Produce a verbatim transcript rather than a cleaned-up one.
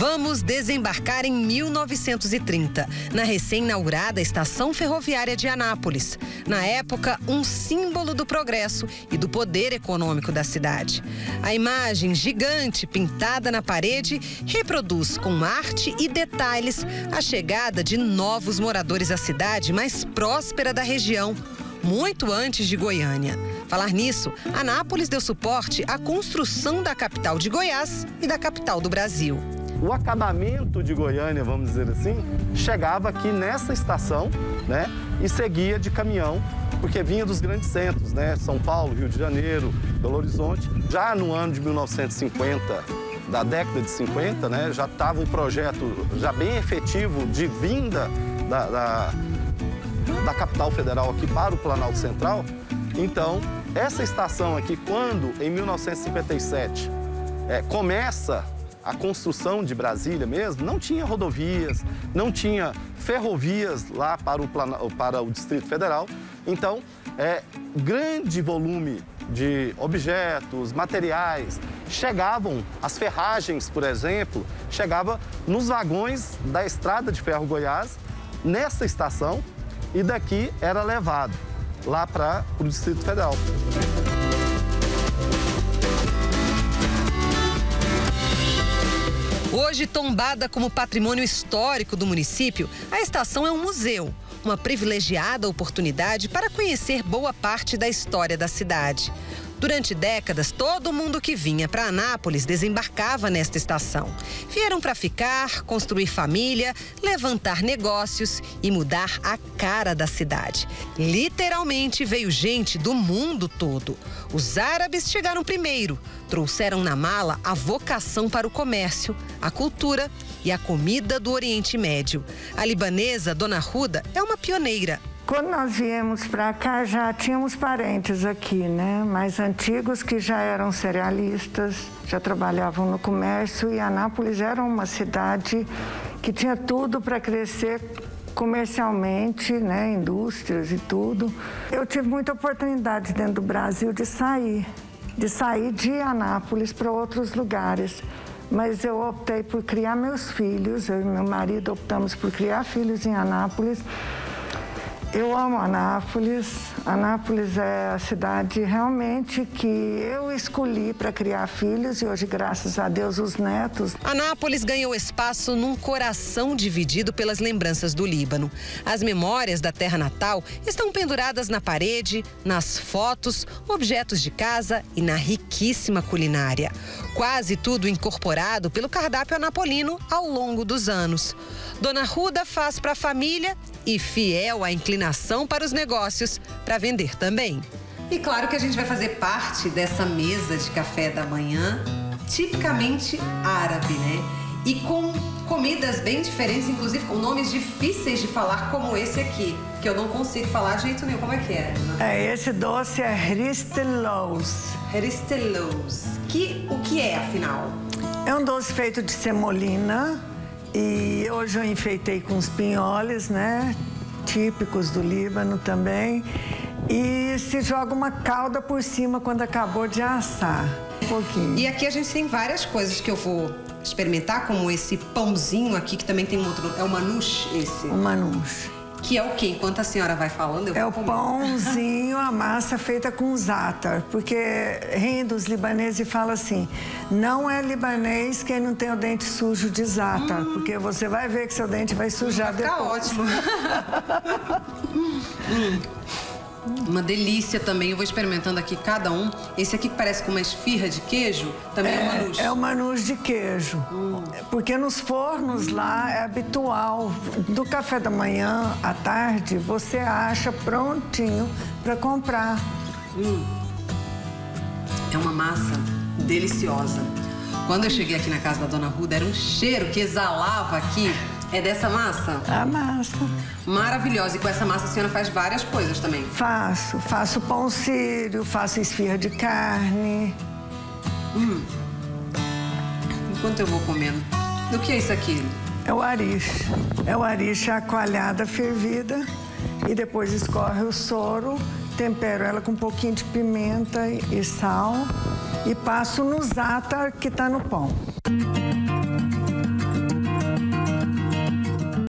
Vamos desembarcar em mil novecentos e trinta, na recém-inaugurada Estação Ferroviária de Anápolis. Na época, um símbolo do progresso e do poder econômico da cidade. A imagem gigante pintada na parede reproduz com arte e detalhes a chegada de novos moradores à cidade mais próspera da região, muito antes de Goiânia. Falar nisso, Anápolis deu suporte à construção da capital de Goiás e da capital do Brasil. O acabamento de Goiânia, vamos dizer assim, chegava aqui nessa estação, né, e seguia de caminhão, porque vinha dos grandes centros, né, São Paulo, Rio de Janeiro, Belo Horizonte. Já no ano de mil novecentos e cinquenta... da década de cinquenta, né, já estava um projeto já bem efetivo de vinda da, da, da capital federal aqui para o Planalto Central. Então, essa estação aqui, quando, em mil novecentos e cinquenta e sete, é, começa a construção de Brasília mesmo, não tinha rodovias, não tinha ferrovias lá para o, para o Distrito Federal. Então, é, grande volume de objetos, materiais, chegavam, as ferragens, por exemplo, chegava nos vagões da Estrada de Ferro Goiás, nessa estação, e daqui era levado lá para o Distrito Federal. Hoje, tombada como patrimônio histórico do município, a estação é um museu. Uma privilegiada oportunidade para conhecer boa parte da história da cidade. Durante décadas, todo mundo que vinha para Anápolis desembarcava nesta estação. Vieram para ficar, construir família, levantar negócios e mudar a cara da cidade. Literalmente veio gente do mundo todo. Os árabes chegaram primeiro, trouxeram na mala a vocação para o comércio, a cultura e a comida do Oriente Médio. A libanesa Dona Ruda é uma pioneira. Quando nós viemos para cá, já tínhamos parentes aqui, né? Mais antigos que já eram cerealistas, já trabalhavam no comércio, e Anápolis era uma cidade que tinha tudo para crescer comercialmente, né? Indústrias e tudo. Eu tive muita oportunidade dentro do Brasil de sair, de sair de Anápolis para outros lugares. Mas eu optei por criar meus filhos, eu e meu marido optamos por criar filhos em Anápolis. Eu amo Anápolis. Anápolis é a cidade realmente que eu escolhi para criar filhos e hoje, graças a Deus, os netos. Anápolis ganhou espaço num coração dividido pelas lembranças do Líbano. As memórias da terra natal estão penduradas na parede, nas fotos, objetos de casa e na riquíssima culinária. Quase tudo incorporado pelo cardápio anapolino ao longo dos anos. Dona Ruda faz para a família e fiel à inclinação para os negócios, para vender também. E claro que a gente vai fazer parte dessa mesa de café da manhã, tipicamente árabe, né? E com comidas bem diferentes, inclusive com nomes difíceis de falar, como esse aqui, que eu não consigo falar de jeito nenhum. Como é que é? É, esse doce é Ristelous. Ristelous. Que, o que é, afinal? É um doce feito de semolina. E hoje eu enfeitei com os pinholes, né, típicos do Líbano também. E se joga uma calda por cima quando acabou de assar, um pouquinho. E aqui a gente tem várias coisas que eu vou experimentar, como esse pãozinho aqui, que também tem um outro, é o Manoush esse? O Manoush. Que é o quê? Enquanto a senhora vai falando, eu vou É o comer. Pãozinho, a massa feita com zátar, porque riem dos libaneses e fala assim, não é libanês quem não tem o dente sujo de zátar, hum. porque você vai ver que seu dente vai sujar vai depois. Ficar ótimo. hum. Uma delícia também, eu vou experimentando aqui cada um. Esse aqui que parece com uma esfirra de queijo, também é, é o Manoush. É o Manoush de queijo, hum. porque nos fornos hum. lá é habitual. Do café da manhã à tarde, você acha prontinho para comprar. Hum. É uma massa deliciosa. Quando eu cheguei aqui na casa da Dona Ruda, era um cheiro que exalava aqui. É dessa massa? A massa. Maravilhosa. E com essa massa a senhora faz várias coisas também? Faço. Faço pão sírio, faço esfirra de carne. Hum. Enquanto eu vou comendo, do que é isso aqui? É o arish. É o arish, a coalhada fervida. E depois escorre o soro, tempero ela com um pouquinho de pimenta e sal. E passo no zátar que tá no pão.